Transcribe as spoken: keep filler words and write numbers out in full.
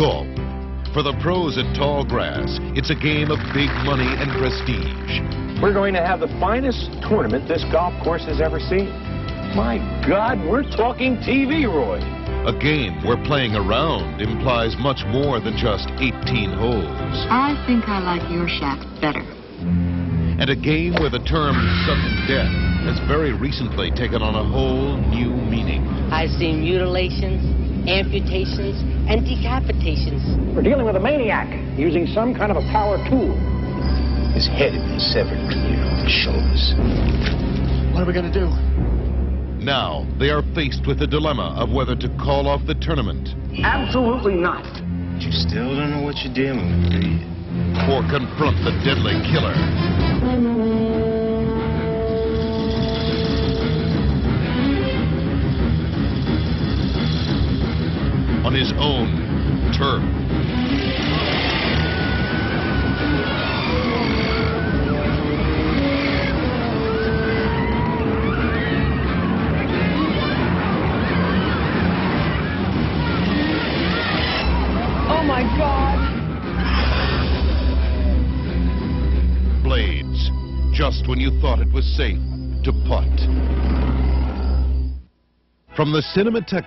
golf. For the pros at Tall Grass, it's a game of big money and prestige. We're going to have the finest tournament this golf course has ever seen. My God, we're talking T V, Roy. A game where playing around implies much more than just eighteen holes. I think I like your shaft better. And a game where the term sudden death has very recently taken on a whole new meaning. I've seen mutilations, amputations, and decapitations. We're dealing with a maniac using some kind of a power tool. His head had been severed clear off his shoulders. What are we going to do? Now, they are faced with the dilemma of whether to call off the tournament. Absolutely not. You still don't know what you're dealing with, do you? Or confront the deadly killer. On his own turf. Oh my God! Blades, just when you thought it was safe to putt. From the Cinematheque.